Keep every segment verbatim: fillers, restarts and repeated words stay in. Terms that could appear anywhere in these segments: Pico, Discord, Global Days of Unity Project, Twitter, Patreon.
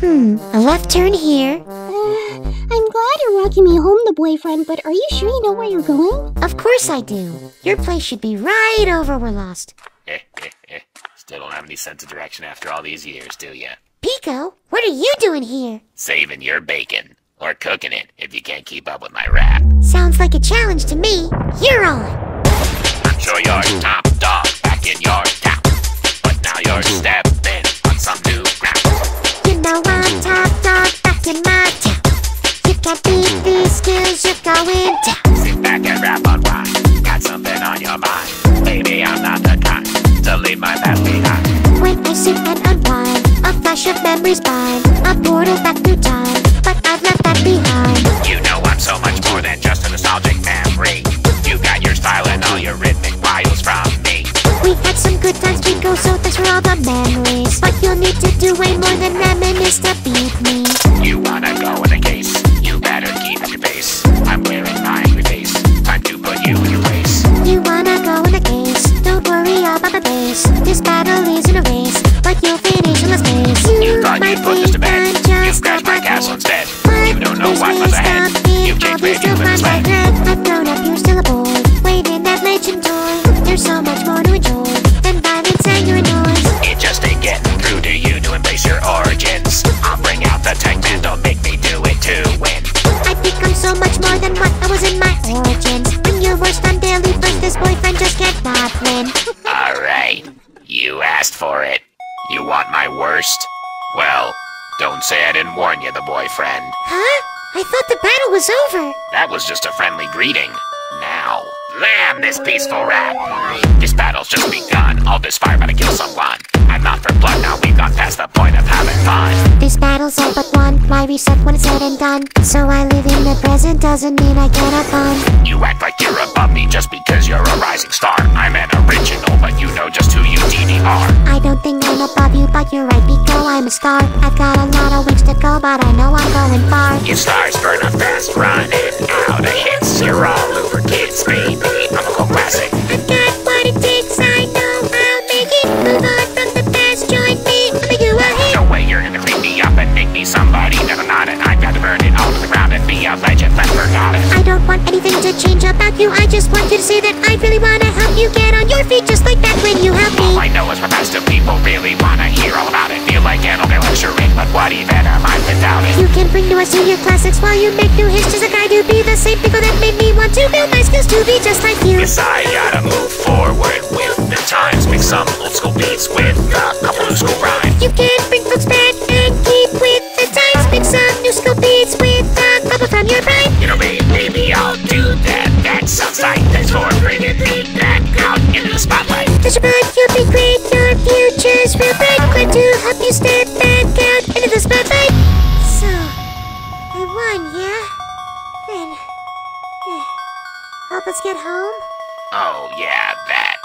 Hmm, a left turn here. Uh, I'm glad you're walking me home, the boyfriend, but are you sure you know where you're going? Of course I do. Your place should be right over we're lost. Eh, eh, eh. Still don't have any sense of direction after all these years, do ya? Pico, what are you doing here? Saving your bacon. Or cooking it, if you can't keep up with my rap. Sounds like a challenge to me. You're on. Sure you're top dog back in your town, but now you're stepping on some new ground. You know I'm top dog back in my town. You can't beat these skills, you're going down. Sit back and rap on why. Got something on your mind. Maybe I'm not the kind to leave my past behind. When I sit and unwind, a flash of memories bind, a portal back through time, but I've left that behind. You know I'm so much more than just a nostalgic memory. You got your style and all your rhythmic wiles from me. We had some good times, Pico, so thanks for all the memories. But you'll need to do way more than reminisce to beat me. You wanna go in a case, you better keep your pace. I'm wearing my angry face, time to put you in your place. You wanna go in a case, don't worry about the base. This battle isn't a race, but you'll finish in the space. You, you thought you'd put this to bed, you've crashed my castle instead. You don't know what was ahead, you've changed where you live instead. I've grown up, you're still a boy, waving that legend toy. There's so much more to enjoy than violence and your noise. It just ain't getting through to you to embrace your origins. I'll bring out the tank man, don't make me do it to win. I think I'm so much more than what I was in my origins. When you're worse than daily first, this boyfriend just cannot win. Alright, you asked for it. You want my worst? Well, don't say I didn't warn you, the boyfriend. Huh? I thought the battle was over. That was just a friendly greeting. Now, lamb this peaceful rat. This battle's just begun. All this fire about to kill someone. I'm not for blood, now we've gone past the point of having fun. This battle's all but won. Why reset when it's said and done? So I live in the present doesn't mean I get up on. You act like you're above me just because you're a rising star. I'm an original, but you know just who you D D are. I don't think I'm above you, but you're right, Pico, I'm a star. I've got a lot of ways to go, but I know I'm going far. Your stars burn up fast, running out of hits. You're all over kids, baby, I'm a cool classic. I got what it takes, I know I'll make it. Move on from the past, join me, I'll make you a hit. No way you're gonna clean me up and make me somebody that I'm not, and I've got to burn it all to the ground and be a legend left forgotten. I don't want anything to change about you, I just want you to say that I really wanna help you get on your feet just like that when you help me. All I know is my past of people really wanna hear all about it. Feel like an old lecturing, but what even am I without it? You can bring new us to your classics while you make new hits just like I do. Be the same Pico that made me want to build my skills to be just like you. Yes, I gotta move forward with the times. Make some old school beats with a couple new school rhymes. You can bring folks back and keep with the times. Make some new school beats with a couple from your prime. You know me, maybe I'll do that. That sounds like thanks for bringing me back out into the spotlight. Just about you'll be great, your future's real bright. Glad to help you step back out into the spotlight. So, I won, yeah? Then, eh, help us get home? Oh, yeah, that.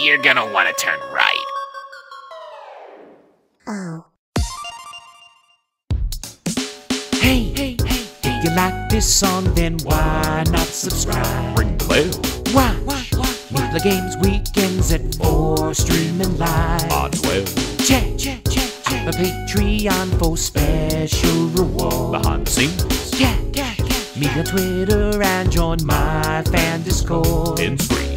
You're gonna want to turn right. Oh. Hey, hey, hey, hey, you like this song, then why not subscribe? Ring the bell. Why? Why? Why? Meet games weekends at four, streaming live. On twelve. Check, check, check. The Patreon for special rewards. Behind the scenes. Yeah, yeah, yeah. Me on Twitter and join my fan Discord. And free.